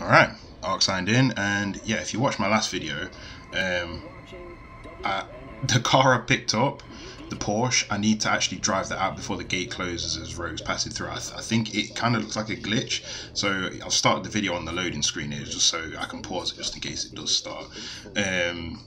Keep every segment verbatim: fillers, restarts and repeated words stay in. Alright, Ark signed in, and yeah, if you watched my last video, um, I, the car I picked up, the Porsche, I need to actually drive that out before the gate closes as Rogue's passing through. I, th I think it kind of looks like a glitch, so I've started the video on the loading screen here just so I can pause it just in case it does start. Um,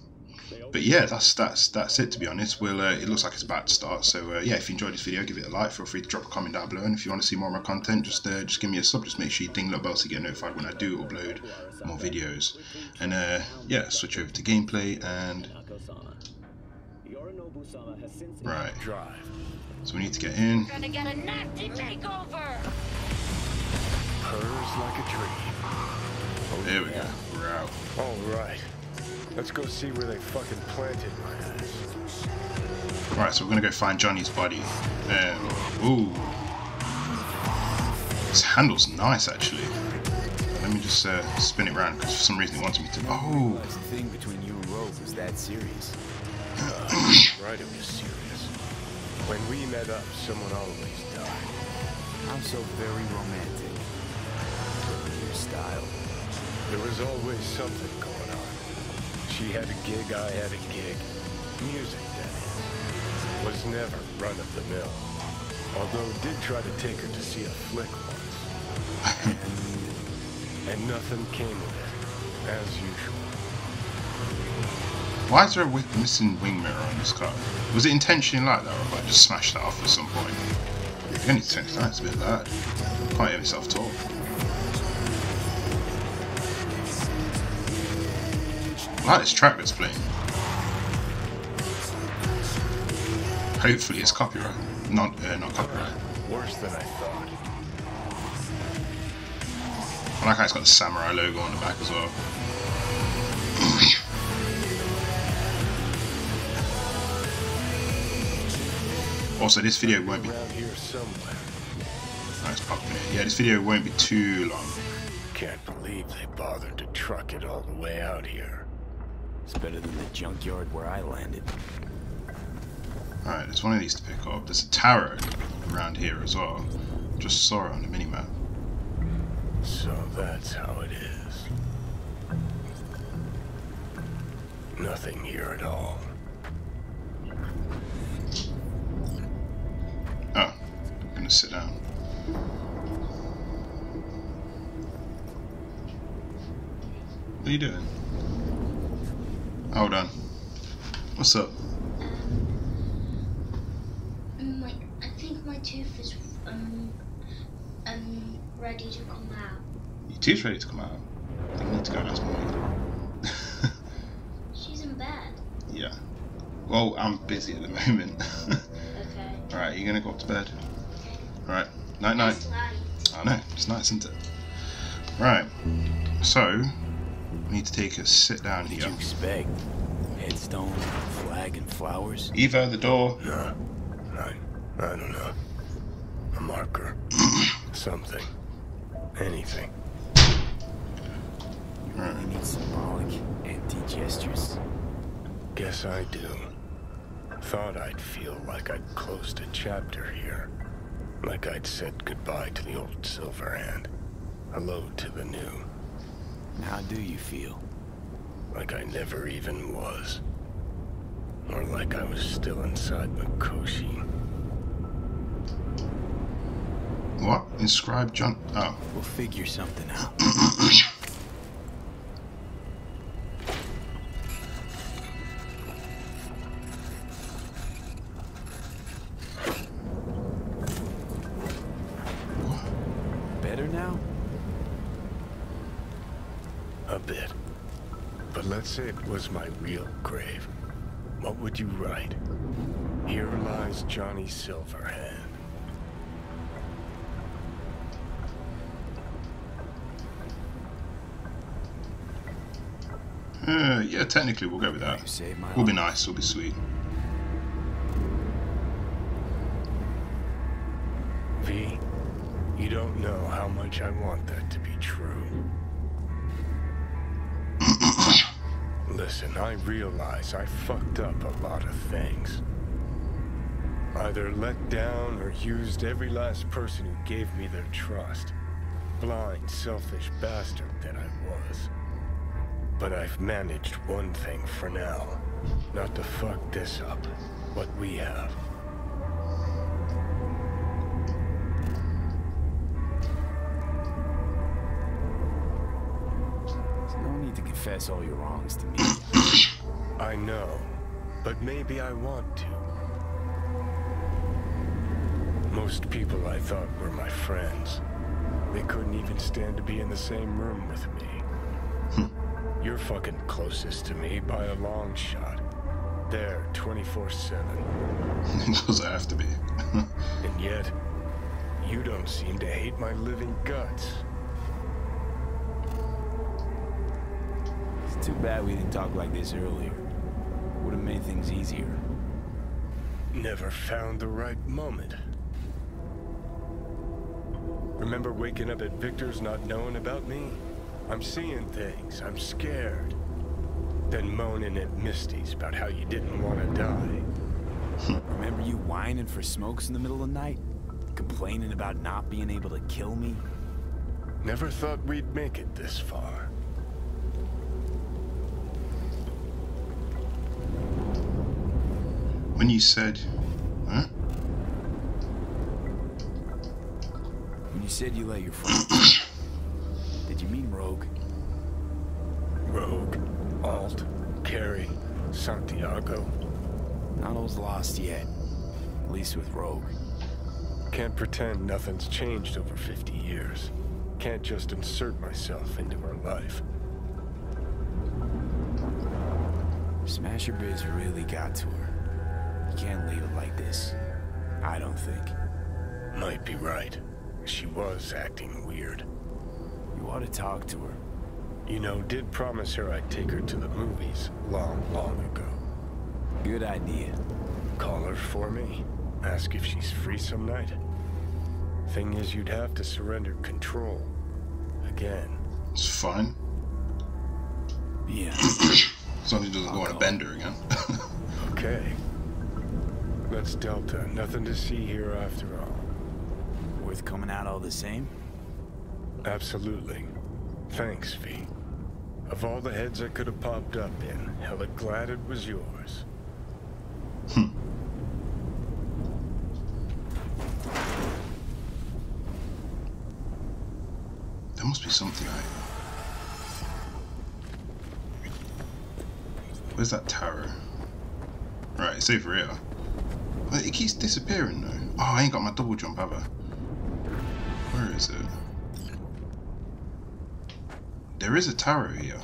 but yeah, that's that's that's it, to be honest. Well, uh, it looks like it's about to start, so uh, yeah, if you enjoyed this video, give it a like, feel free to drop a comment down below, and if you want to see more of my content, just uh, just give me a sub, just make sure you ding the bell to get notified when I do upload more videos. And uh, yeah, switch over to gameplay, and right, so we need to get in. Gonna get a nasty takeover. Purrs like a dream. There we go, we're out. All right. Let's go see where they fucking planted my ass. Alright, so we're gonna go find Johnny's body. Um, ooh. This handle's nice, actually. Let me just uh, spin it around, because for some reason it wants me to... Oh! The thing between you and Rogue was that serious. Right, it was serious. When we met up, someone always died. I'm so very romantic. But your style. There was always something going on. She had a gig, I had a gig. Music, that is. Was never run-of-the-mill. Although did try to take her to see a flick once. And, and nothing came of it, as usual. Why is there a missing wing mirror on this car? Was it intentionally like that, or have I just smashed that off at some point? If you only take that, it's a bit loud. Can't hear myself talk. I like this track that's playing. Hopefully it's copyright. Not, uh, not copyright. Worse than I thought. I like how it's got the samurai logo on the back as well. Also, this video won't be... Oh, it's popping in. Yeah, this video won't be too long. Can't believe they bothered to truck it all the way out here. It's better than the junkyard where I landed. Alright, there's one of these to pick up. There's a tarot around here as well. Just saw it on the minimap. So that's how it is. Nothing here at all. Oh, I'm gonna sit down. What are you doing? Hold on. What's up? Um, like, I think my tooth is um um ready to come out. Your tooth's ready to come out? I think I need to go and ask Mummy. She's in bed. Yeah. Well, I'm busy at the moment. Okay. All right, you're gonna go up to bed. Okay. All right. Night night. It's nice. I know. It's nice, isn't it? Right. So. We need to take a sit down here. What did you expect? Headstone, flag, and flowers? Eva, the door. No, I, I don't know. A marker. Something. Anything. You really right. need symbolic, empty gestures. Guess I do. Thought I'd feel like I'd closed a chapter here. Like I'd said goodbye to the old Silverhand. Hello to the new. How do you feel? Like I never even was. Or like I was still inside Mikoshi. What? Inscribed John? Oh. We'll figure something out. It was my real grave. What would you write? Here lies Johnny Silverhand. Uh, yeah, technically we'll go with that. We'll be nice, we'll be sweet. V, you don't know how much I want that to be true. Listen, I realize I fucked up a lot of things. Either let down or used every last person who gave me their trust. blind, selfish bastard that I was. But I've managed one thing for now. Not to fuck this up, what we have. There's no need to confess all your wrongs to me. I know, but maybe I want to. Most people I thought were my friends. They couldn't even stand to be in the same room with me. Hm. You're fucking closest to me by a long shot. There, twenty-four seven. It doesn't have to be. And yet, you don't seem to hate my living guts. It's too bad we didn't talk like this earlier. Would have made things easier. Never found the right moment. Remember waking up at Victor's not knowing about me? I'm seeing things, I'm scared. Then moaning at Misty's about how you didn't want to die. Remember you whining for smokes in the middle of the night? Complaining about not being able to kill me? Never thought we'd make it this far. When you said... Huh? You said you let your friends. Did you mean Rogue? Rogue, Alt, Carrie, Santiago. Not all's lost yet. At least with Rogue. Can't pretend nothing's changed over fifty years. Can't just insert myself into her life. Smasher biz really got to her. You can't leave it like this. I don't think. Might be right. She was acting weird. You ought to talk to her. You know, did promise her I'd take her to the movies long, long ago. Good idea. Call her for me. Ask if she's free some night. Thing is, you'd have to surrender control. Again. It's fine. Yeah. Something doesn't I'll go on a bender again. Okay. That's Delta. Nothing to see here after all. Worth coming out all the same? Absolutely. Thanks, V. Of all the heads I could have popped up in, hella glad it was yours. Hmm. There must be something I... Where's that tower? Right, it's over here. But it keeps disappearing though. Oh, I ain't got my double jump, have I? Where is it? There is a tower here.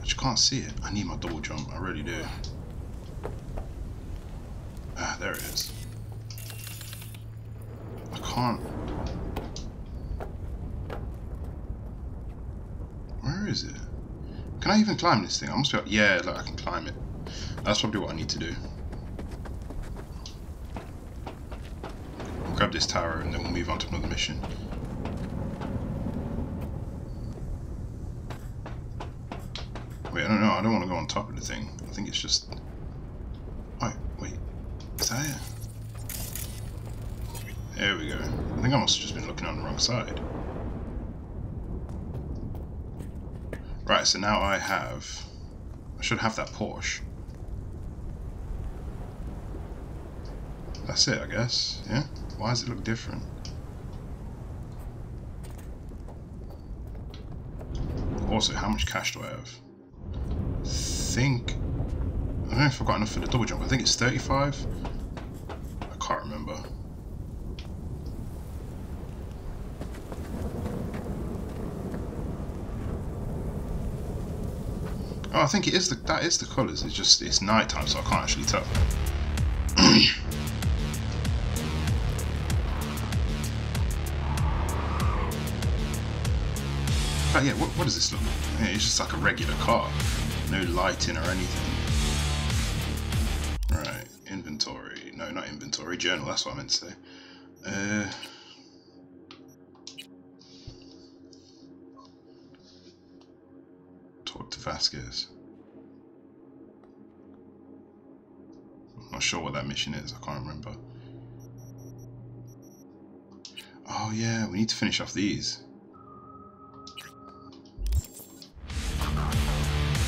I just can't see it. I need my double jump. I really do. Ah, there it is. I can't. Where is it? Can I even climb this thing? I must be. Yeah, like I can climb it. That's probably what I need to do. Grab this tower and then we'll move on to another mission. Wait, I don't know. I don't want to go on top of the thing. I think it's just... Oh, wait. Is that it? There we go. I think I must have just been looking on the wrong side. Right, so now I have... I should have that Porsche. That's it, I guess. Yeah? Why does it look different? Also, how much cash do I have? I think... I don't know if I've got enough for the double jump. I think it's thirty-five. I can't remember. Oh, I think it is the... that is the colours. It's just... it's night time, so I can't actually tell. Oh, yeah, what, what does this look like? Yeah, it's just like a regular car. No lighting or anything. Right, inventory. No, not inventory. Journal, that's what I meant to say. Uh, talk to Vasquez. I'm not sure what that mission is. I can't remember. Oh, Oh yeah, we need to finish off these.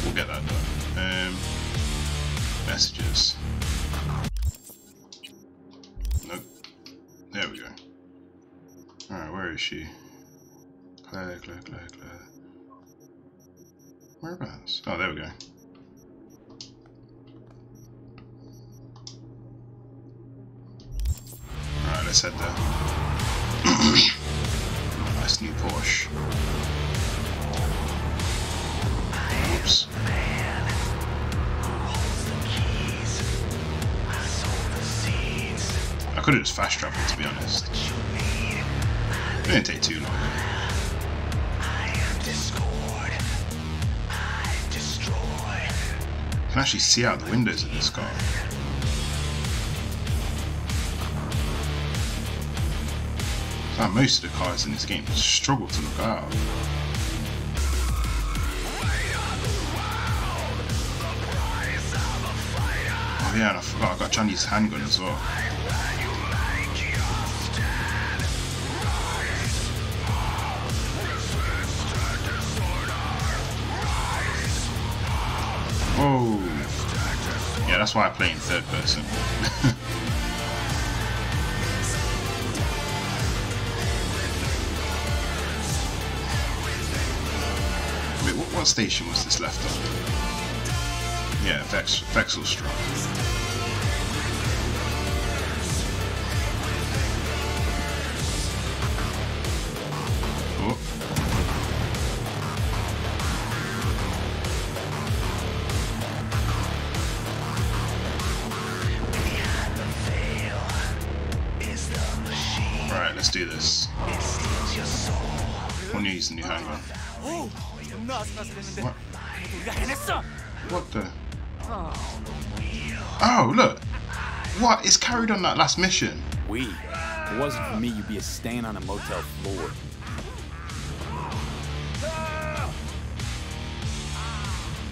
We'll get that done. Um, messages. Nope. There we go. Alright, where is she? Claire, Claire, Claire, Claire. Whereabouts? Oh, there we go. Alright, let's head there. Nice new Porsche. Oops. I could have just fast traveled, to be honest. It didn't take too long. I can actually see out the windows of this car. So most of the cars in this game struggle to look out. Oh yeah, and I forgot I got Johnny's handgun as well. Oh, yeah, that's why I play in third person. Wait, what, what station was this left on? Yeah, Vex, Vexelstrom. Oh. Do this. We'll use the new handgun. What? What the? Oh, look! What? It's carried on that last mission. We. If it wasn't for me, you'd be a stain on a motel floor.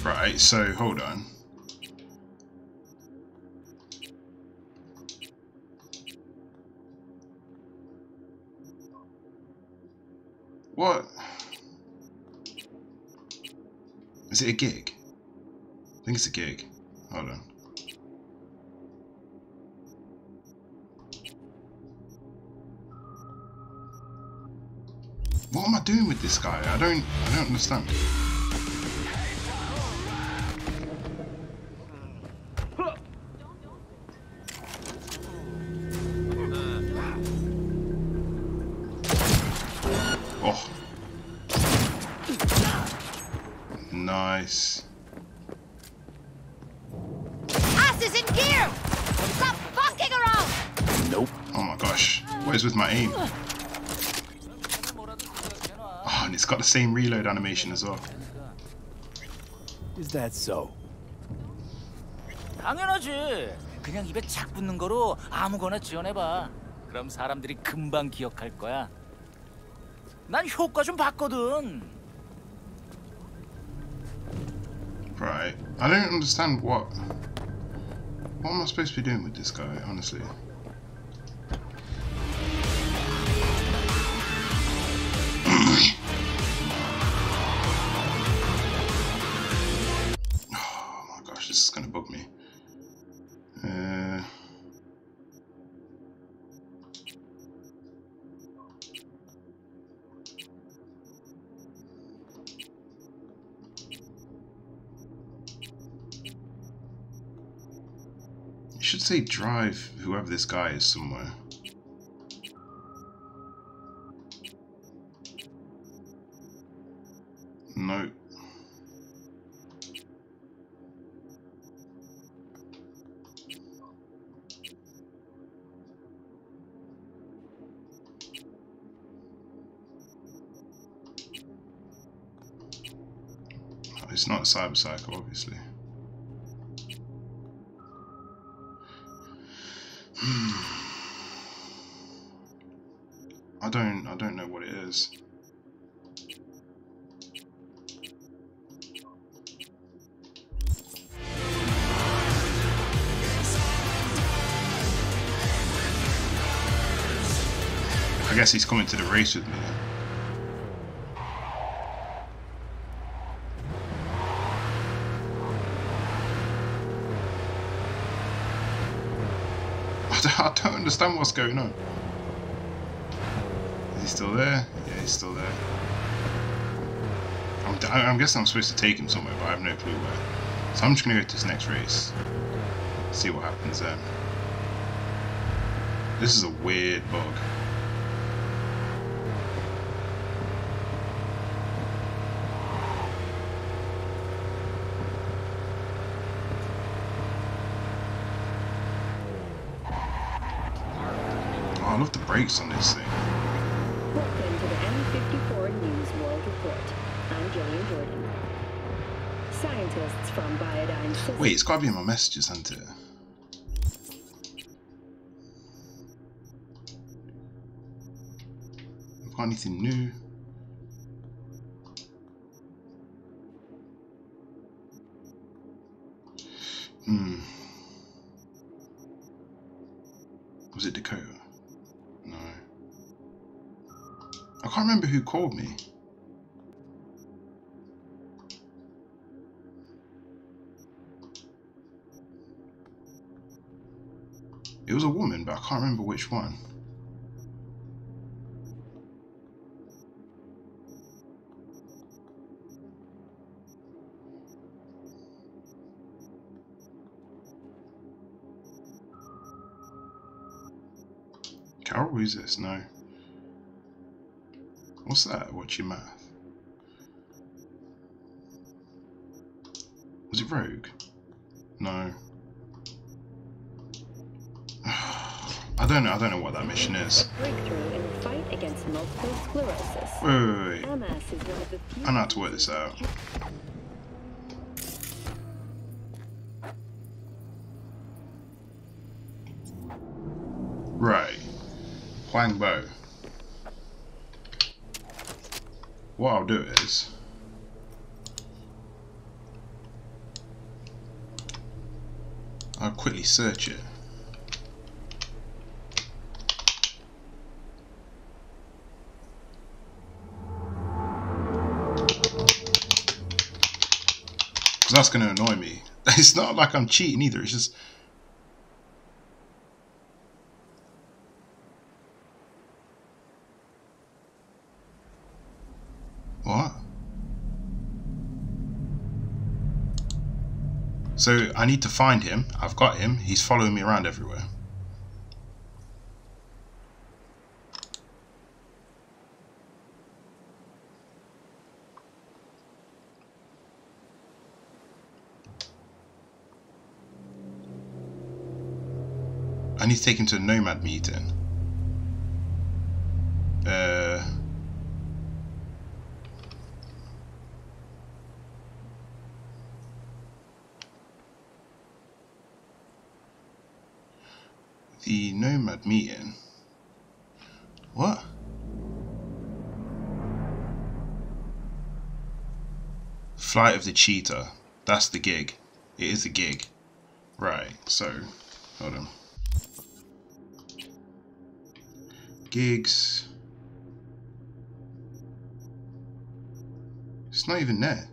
Right, so hold on. What? Is it a gig? I think it's a gig. Hold on. What am I doing with this guy? I don't I don't understand. Nice. Ass is in gear! Stop fucking around! Nope. Oh my gosh. What is with my aim? Oh, and it's got the same reload animation as well. Is that so? 당연하지. 그냥 입에 착 붙는 거로 아무거나 지원해 봐. 그럼 사람들이 금방 기억할 거야. 난 효과 좀 봤거든. Right, I don't understand what. What am I supposed to be doing with this guy, honestly? Oh my gosh, this is gonna bug me. Uh... Should say drive whoever this guy is somewhere. No. It's not Cyberpsycho, obviously. I don't I don't know what it is. I guess he's coming to the race with me. I don't understand what's going on. Is he still there? Yeah, he's still there. I'm, I'm guessing I'm supposed to take him somewhere, but I have no clue where. So I'm just going to go to this next race. See what happens then. This is a weird bug. Oh, I love the brakes on this thing. Welcome to the M fifty-four News World Report. I'm Jillian Jordan. Scientists from Biodine. Wait, it's got to be in my messages, hasn't it? Anything new? Hmm. Was it Dakota? No. I can't remember who called me. It was a woman, but I can't remember which one. Who's this? No. What's that? What's your math? Was it Rogue? No. I don't know. I don't know what that mission is. Breakthrough in the fight against multiple sclerosis. Wait, wait, wait. M S is one of the few. I know how to work this out. Right. Huang Bo. What I'll do is I'll quickly search it. Because that's going to annoy me. It's not like I'm cheating either, it's just so I need to find him. I've got him. He's following me around everywhere. I need to take him to a nomad meeting. Uh... The nomad meeting. What? Flight of the Cheetah. That's the gig. It is a gig. Right, so hold on. Gigs. It's not even there.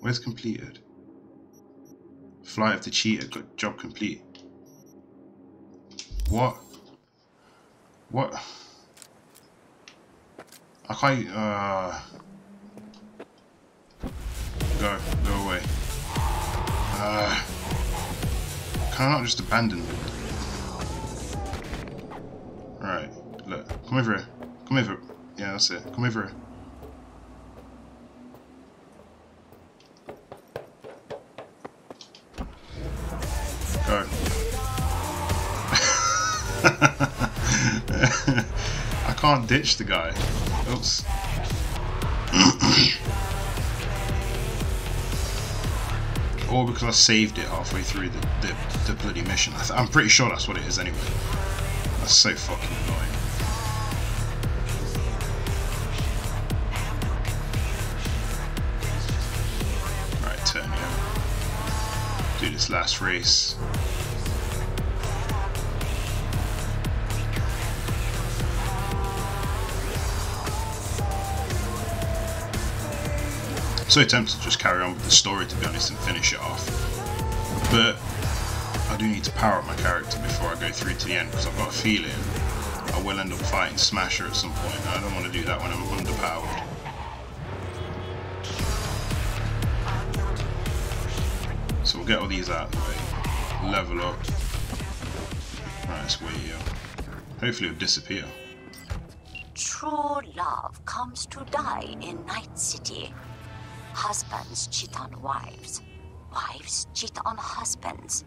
Where's completed? Flight of the Cheetah, good job complete. What? What? I can't, uh... Go, go away. Uh, can I not just abandon them? Right, look, come over here. Come over. Yeah, that's it. Come over here. I can't ditch the guy. Oops. Or because I saved it halfway through the, the, the bloody mission. I th I'm pretty sure that's what it is anyway. That's so fucking annoying. Right, turn here. Do this last race. so tempted to just carry on with the story, to be honest, and finish it off. But I do need to power up my character before I go through to the end, because I've got a feeling I will end up fighting Smasher at some point, and I don't want to do that when I'm underpowered. So we'll get all these out of the way, level up. Right, it's way here. Hopefully it'll disappear. True love comes to die in Night City. Husbands cheat on wives. Wives cheat on husbands.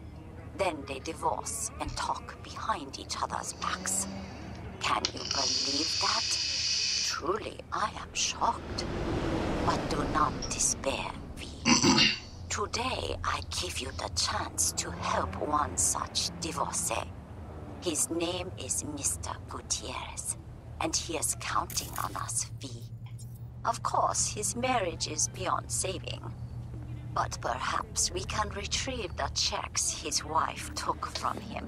Then they divorce and talk behind each other's backs. Can you believe that? Truly, I am shocked. But do not despair, V. Today, I give you the chance to help one such divorcee. His name is Mister Gutierrez, and he is counting on us, V. Of course, his marriage is beyond saving, but perhaps we can retrieve the checks his wife took from him.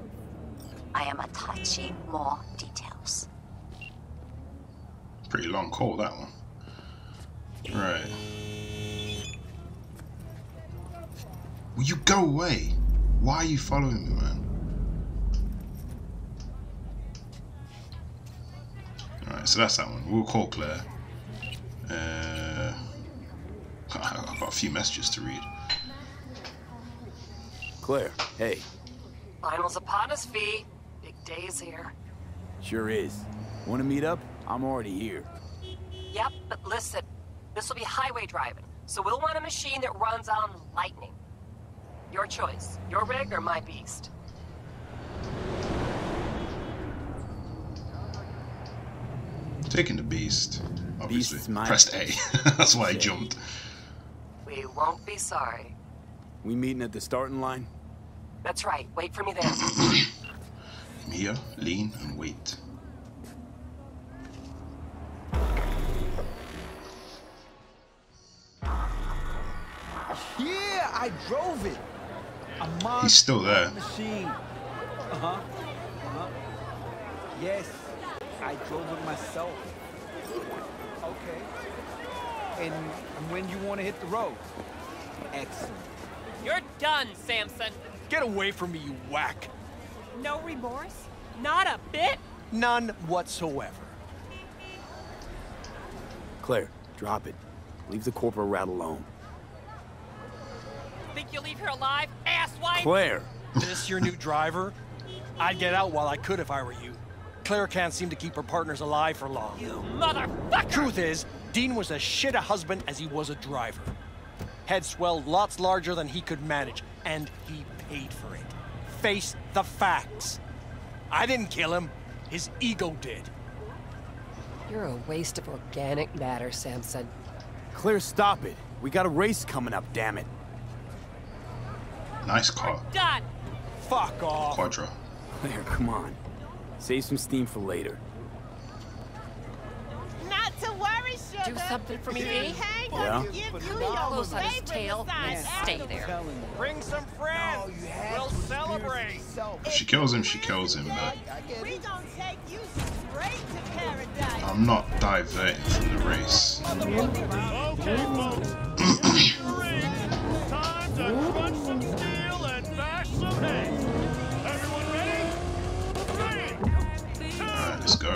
I am attaching more details. Pretty long call, that one. Right. Will you go away? Why are you following me, man? Alright, so that's that one. We'll call Claire. Uh, I've got a few messages to read. Claire, hey. Final's upon us, V. Big day is here. Sure is. Want to meet up? I'm already here. Yep, but listen. This will be highway driving, so we'll want a machine that runs on lightning. Your choice. Your rig or my beast. Taking the beast. Obviously. Beast's mine. Pressed A. That's why I jumped. We won't be sorry. We meeting at the starting line? That's right. Wait for me there. I'm here. Lean and wait. Yeah, I drove it. He's still there. Machine. Uh-huh. Uh-huh. Yes, I drove it myself. Okay. And when you want to hit the road? Excellent. You're done, Samson. Get away from me, you whack. No remorse? Not a bit? None whatsoever. Claire, drop it. Leave the corporal rat alone. Think you'll leave here alive, asswipe? Claire! This your new driver? I'd get out while I could if I were you. Claire can't seem to keep her partners alive for long. You motherfucker! Truth is, Dean was as shit a husband as he was a driver. Head swelled lots larger than he could manage, and he paid for it. Face the facts. I didn't kill him. His ego did. You're a waste of organic matter, Samson. Claire, stop it. We got a race coming up, damn it. Nice car. Done. Fuck off. Quadra. Claire, come on. Save some steam for later. Not to worry, sugar. Do something for me, V. Yeah. Close on his tail and stay there. Bring some friends. No, you have we'll celebrate. If she kills him, she kills him. But we don't take you straight to paradise. I'm not diverting from the race. Okay, alright, let's go.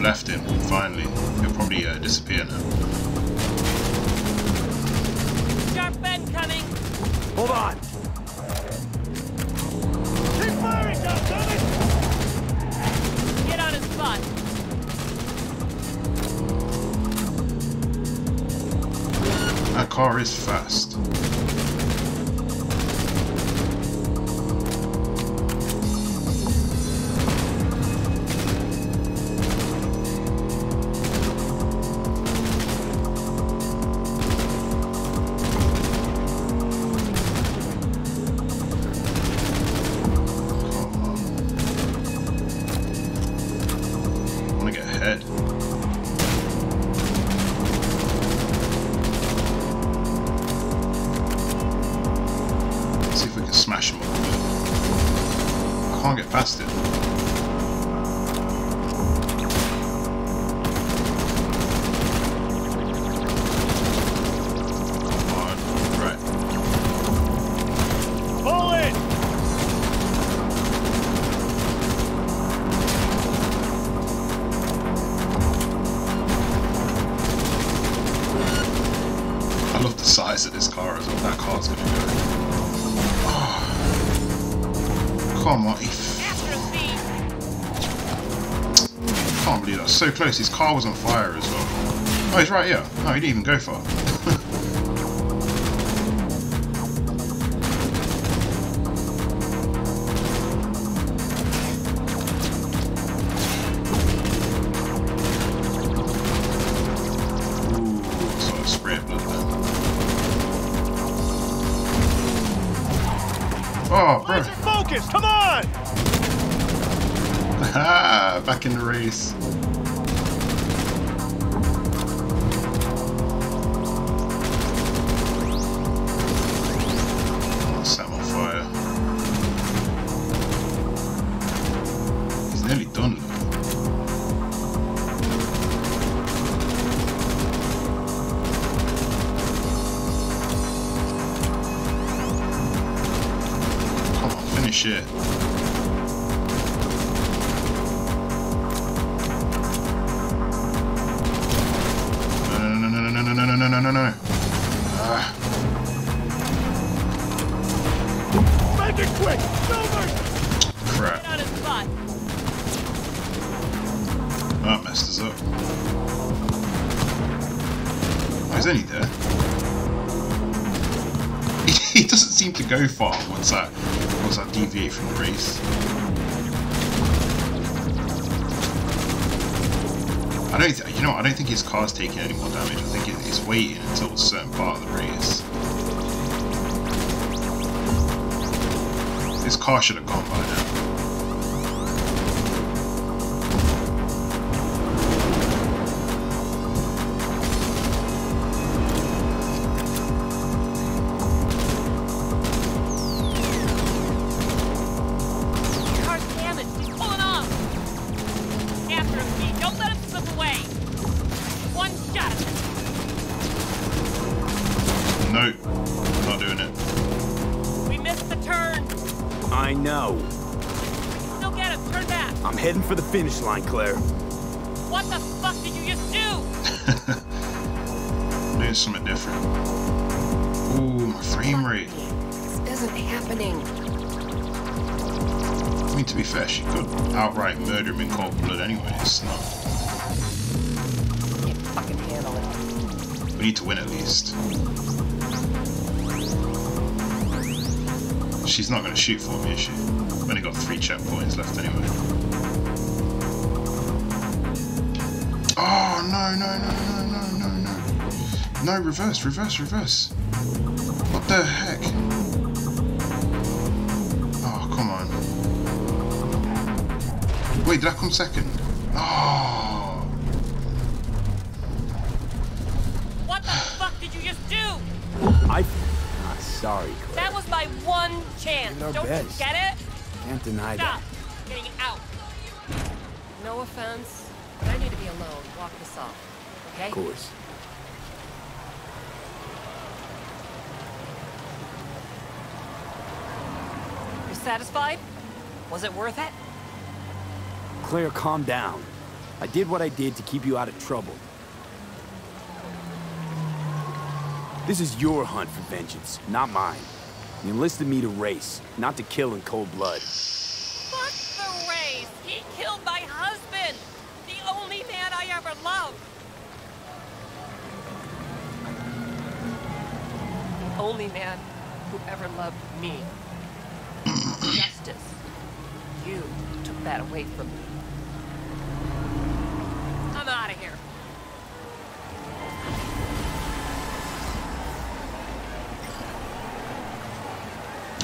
Left him, finally. He'll probably uh, disappear now. Sharp bend coming! Hold on! Keep firing, goddammit! Get on his butt! That car is fast. Past it. that car's gonna go. Oh. Come on, I can't believe that's so close. His car was on fire as well. Oh, he's right here. No, he didn't even go far. Back in the race. Set him on fire. He's nearly done now. Come on, finish it. Go far once I once I deviate from the race. I don't th you know I don't think his car's taking any more damage. I think it, it's waiting until a certain part of the race. This car should have gone by finish line, Claire. What the fuck did you just do? Do something different. Ooh, my frame rate. This isn't happening. I mean, to be fair, she could outright murder him in cold blood anyway, so. Can't fucking handle it. We need to win at least. She's not going to shoot for me, is she? I've only got three checkpoints left anyway. Oh, no, no, no, no, no, no, no. No, reverse, reverse, reverse. What the heck? Oh, come on. Wait, did I come second? Oh. What the fuck did you just do? I... I'm sorry, Claire. That was my one chance. Don't best. You get it? Can't deny Stop. That. Stop getting out. No offense. I need to be alone. Walk this off. Okay? Of course. You're satisfied? Was it worth it? Claire, calm down. I did what I did to keep you out of trouble. This is your hunt for vengeance, not mine. You enlisted me to race, not to kill in cold blood. Fuck the race! He killed my husband! Only man I ever loved. The only man who ever loved me. Justice. You took that away from me. I'm out of here.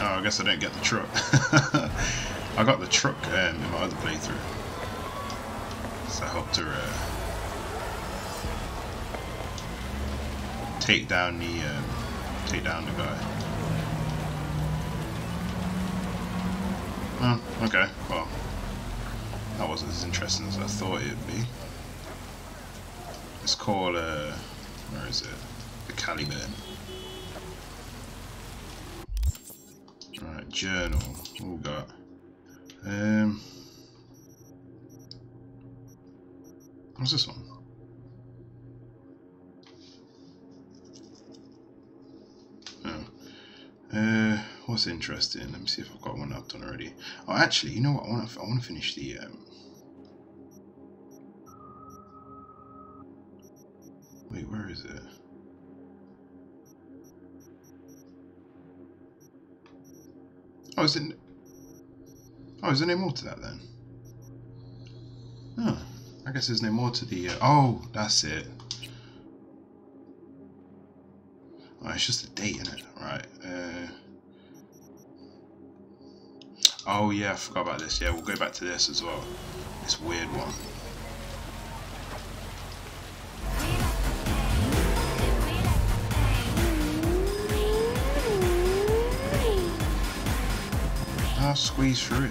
Oh, I guess I didn't get the truck. I got the truck um, in my other playthrough. So I helped her uh, take down the um, take down the guy. Oh, okay. Well, that wasn't as interesting as I thought it'd be. It's called uh, where is it? The Caliburn. Right, journal. What we got? Um. What's this one? Oh. Uh, what's interesting? Let me see if I've got one I've done already. Oh, actually, you know what? I want to. I want to finish the. Um... Wait, where is it? Oh, is it? Oh, is there no more to that then? Oh, I guess there's no more to the. Uh... Oh, that's it. Oh, it's just a date, isn't it? Right. Uh... Oh, yeah, I forgot about this. Yeah, we'll go back to this as well. This weird one. I'll squeeze through it.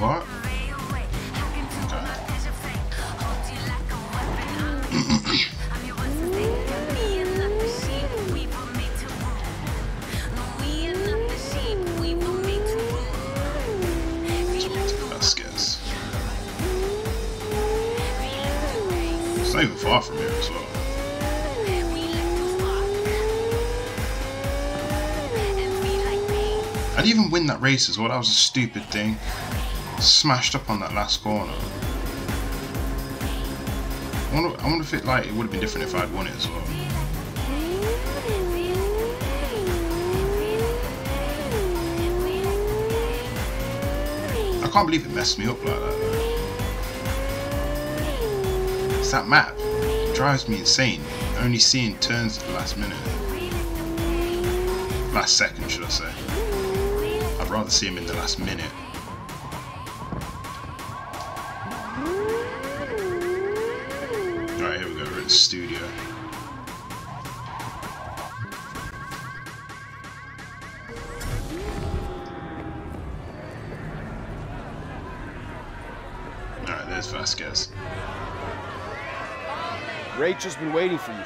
What? It's not even far from here as well. I'd even win that race as well, that was a stupid thing. Smashed up on that last corner. I wonder, I wonder if it like it would have been different if I'd won it as well. I can't believe it messed me up like that. That map drives me insane, only seeing turns at the last minute. Last second, should I say. I'd rather see him in the last minute. Alright, here we go, we're in the studio. Alright, there's Vasquez. Rachel's been waiting for you.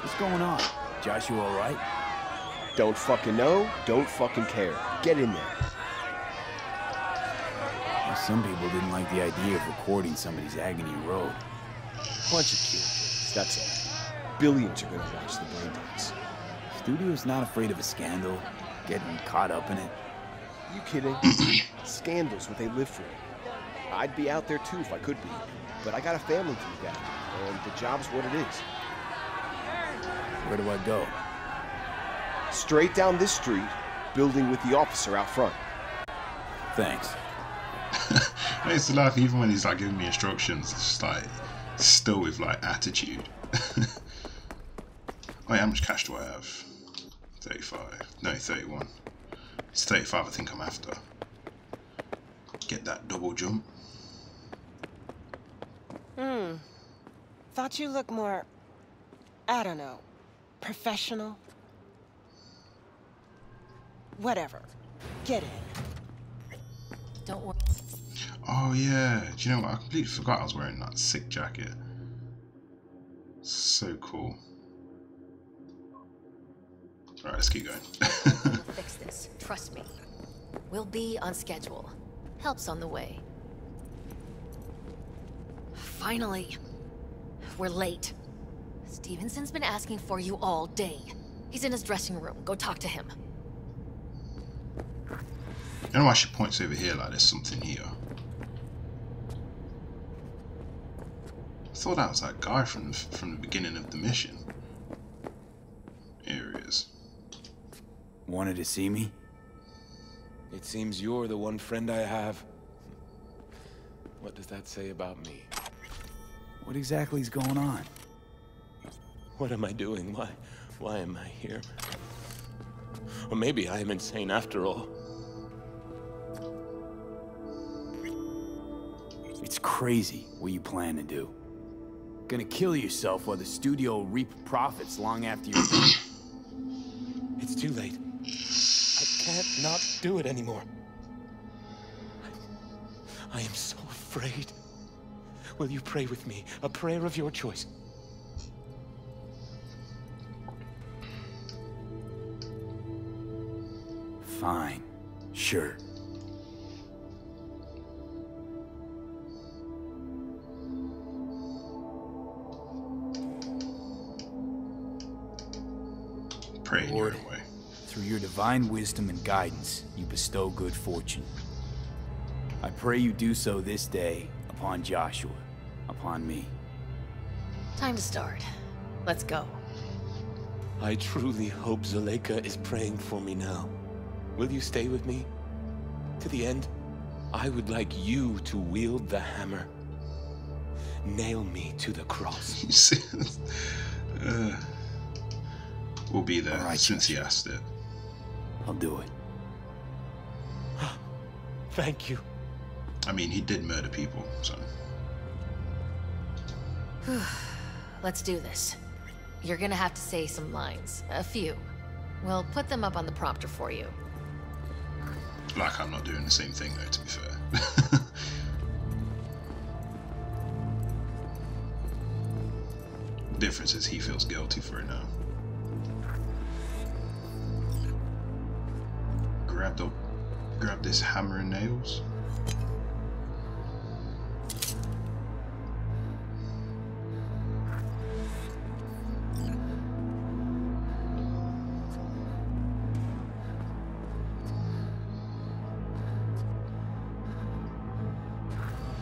What's going on? Joshua, all right? Don't fucking know, don't fucking care. Get in there. Well, some people didn't like the idea of recording somebody's agony road. Bunch of kids, that's all. Billions are gonna watch the Badlands. Studio's not afraid of a scandal, getting caught up in it. You kidding? Scandal's what they live for. I'd be out there too if I could be, but I got a family to look at. And the job's what it is. Where do I go? Straight down this street, building with the officer out front. Thanks. I used to laugh even when he's like giving me instructions, it's just like still with like attitude. Oh yeah, how much cash do I have? thirty-five. No, thirty-one. It's thirty-five I think I'm after. Get that double jump. Hmm. Thought you looked more, I don't know, professional? Whatever. Get in. Don't worry. Oh, yeah. Do you know what? I completely forgot I was wearing that sick jacket. So cool. Alright, let's keep going. Fix this. Trust me. We'll be on schedule. Help's on the way. Finally. We're late. Stevenson's been asking for you all day. He's in his dressing room. Go talk to him. I don't know why she points over here like there's something here. I thought that was that guy from, from the beginning of the mission. Here he is. Wanted to see me? It seems you're the one friend I have. What does that say about me? What exactly is going on? What am I doing? Why, why am I here? Or maybe I am insane after all. It's crazy what you plan to do. Gonna kill yourself while the studio will reap profits long after you're done. It's too late. I can't not do it anymore. I, I am so afraid. Will you pray with me? A prayer of your choice. Fine. Sure. Pray your way. Through your divine wisdom and guidance, you bestow good fortune. I pray you do so this day upon Joshua, upon me. Time to start. Let's go. I truly hope Zuleika is praying for me now. Will you stay with me? To the end, I would like you to wield the hammer. Nail me to the cross. You see, uh, we'll be there right, since he asked it. I'll do it. Thank you. I mean, he did murder people, so... Let's do this. You're gonna have to say some lines. A few. We'll put them up on the prompter for you. Like, I'm not doing the same thing, though, to be fair. The difference is he feels guilty for it now. Grabbed up. Grab this hammer and nails.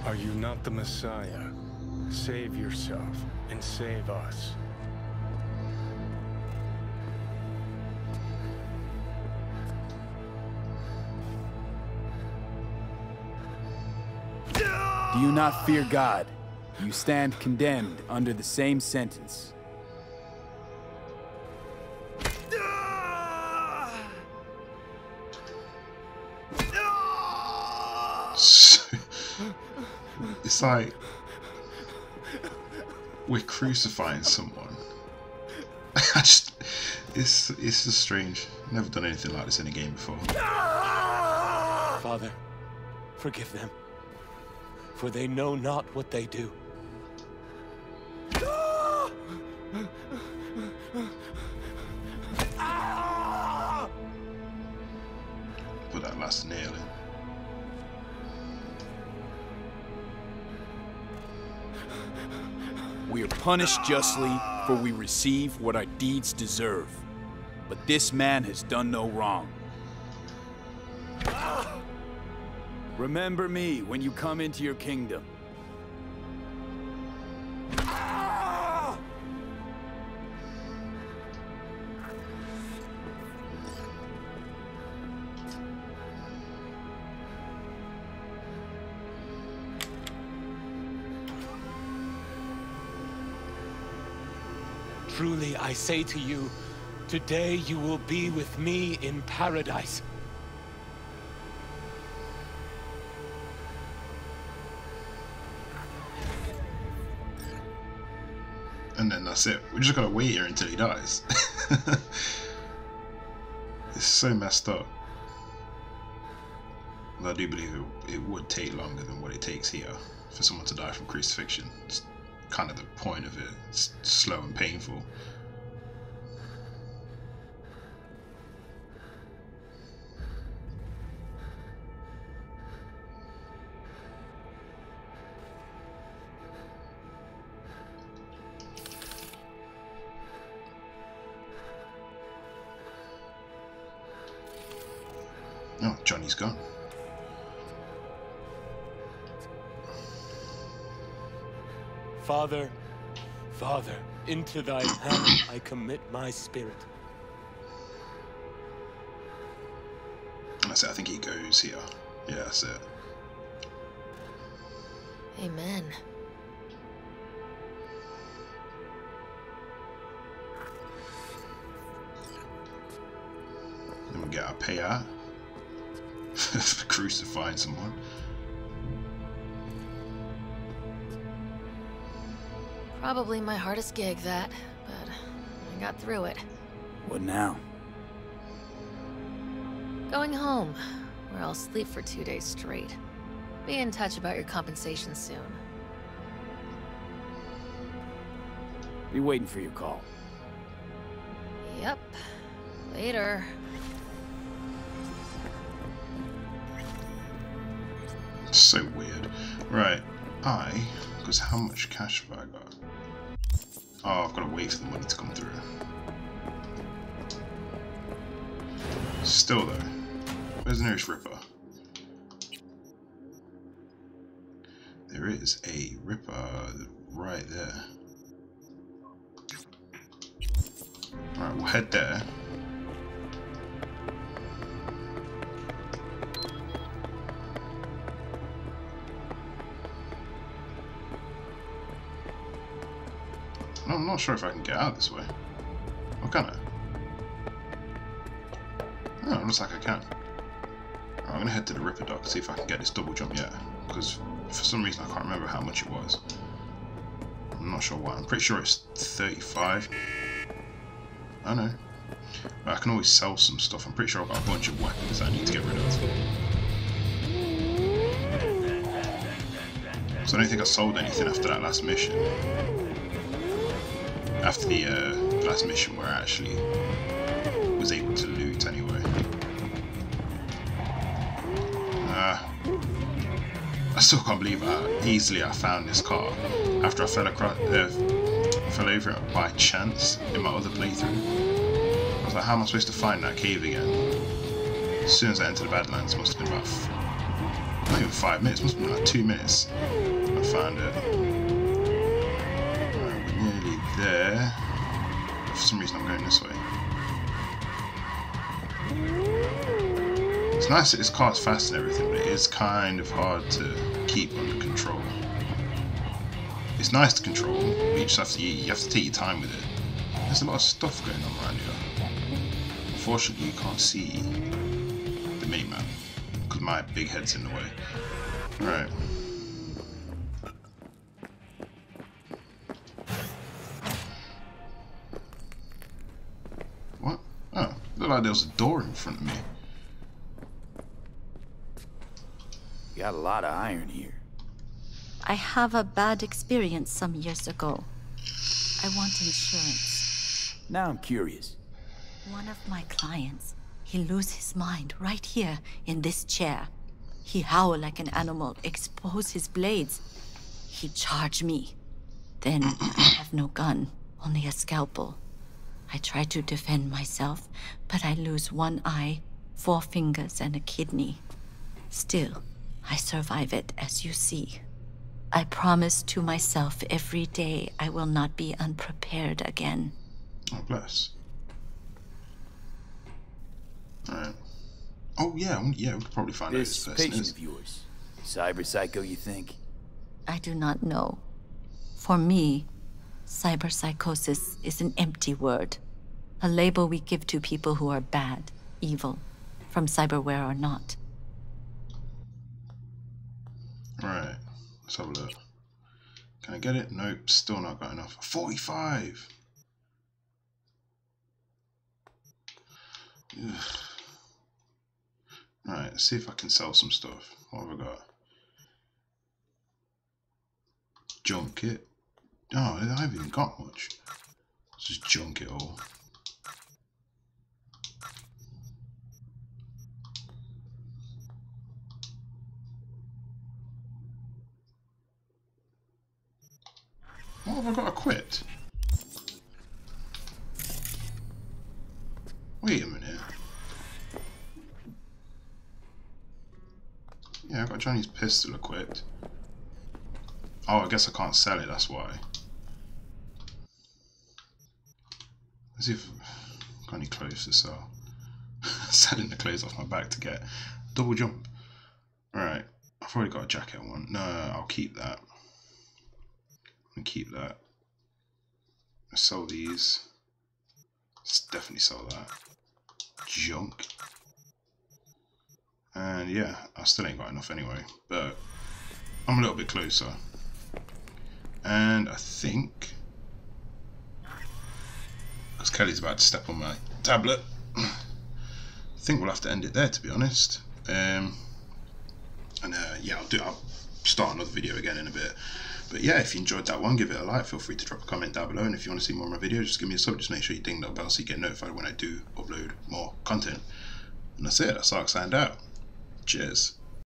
Are you not the Messiah? Save yourself and save us. Do you not fear God? You stand condemned under the same sentence. It's like we're crucifying someone. I just, it's it's just strange. Never done anything like this in a game before. Father, forgive them, for they know not what they do. Put that last nail in. We are punished justly, for we receive what our deeds deserve. But this man has done no wrong. Remember me when you come into your kingdom. Truly, I say to you, today you will be with me in paradise. And then that's it. We're just gonna wait here until he dies. It's so messed up. But I do believe it, it would take longer than what it takes here for someone to die from crucifixion. It's kind of the point of it. It's slow and painful. Oh, Johnny's gone. Father, Father, into thy hand I commit my spirit. That's it, I think he goes here. Yeah, that's it. Amen. Then we get our payout. For crucifying someone. Probably my hardest gig, that, but I got through it. What now? Going home, where I'll sleep for two days straight. Be in touch about your compensation soon. Be waiting for your call. Yep. Later. So weird. Right, I... because how much cash have I got? Oh, I've got to wait for the money to come through. Still though, where's the nearest Ripper? There is a Ripper right there. Alright, we'll head there. I'm not sure if I can get out this way. What can I? Oh, it looks like I can. Right, I'm going to head to the Ripper Dock, see if I can get this double jump yet. Because for some reason I can't remember how much it was. I'm not sure why. I'm pretty sure it's thirty-five. I know. But I can always sell some stuff. I'm pretty sure I've got a bunch of weapons that I need to get rid of. So I don't think I sold anything after that last mission. After the uh, last mission where I actually was able to loot anyway. Uh, I still can't believe how easily I found this car after I fell across, uh, fell over it by chance in my other playthrough. I was like, how am I supposed to find that cave again? As soon as I entered the Badlands, it must have been about, not even five minutes, it must have been like two minutes. I found it. There. For some reason I'm going this way. It's nice that this car's fast and everything, but it is kind of hard to keep under control. It's nice to control, but you just have to, you have to take your time with it. There's a lot of stuff going on around here. Unfortunately you can't see the minimap because my big head's in the way. Right. Like there was a door in front of me. You got a lot of iron here. I have a bad experience some years ago. I want insurance. Now I'm curious. One of my clients, he loses his mind right here in this chair. He howled like an animal, exposed his blades. He charged me. Then I have no gun, only a scalpel. I try to defend myself, but I lose one eye, four fingers, and a kidney. Still, I survive it, as you see. I promise to myself every day I will not be unprepared again. Oh, bless. Alright. Oh, yeah, yeah, we could probably find out this person is. Of yours. Cyberpsycho, you think? I do not know. For me, cyberpsychosis is an empty word, a label we give to people who are bad, evil, from cyberware or not. Right, let's have a look. Can I get it? Nope, still not got enough. forty-five! Ugh. Right, let's see if I can sell some stuff. What have I got? Junk kit. Oh, I haven't even got much. Let's just junk it all. What have I got equipped? Wait a minute. Yeah, I've got Johnny's pistol equipped. Oh, I guess I can't sell it, that's why. Let's see if I've got any clothes to sell. Selling the clothes off my back to get double jump. Alright, I've already got a jacket one. No, I'll keep that. I'll keep that. I'll sell these. Let's definitely sell that. Junk. And yeah, I still ain't got enough anyway, but I'm a little bit closer. And I think, because Kelly's about to step on my tablet, I think we'll have to end it there, to be honest. Um, and uh, yeah, I'll do. I'll start another video again in a bit. But yeah, if you enjoyed that one, give it a like. Feel free to drop a comment down below. And if you want to see more of my videos, just give me a sub. Just make sure you ding that bell so you get notified when I do upload more content. And that's it. That's Ark signed out. Cheers.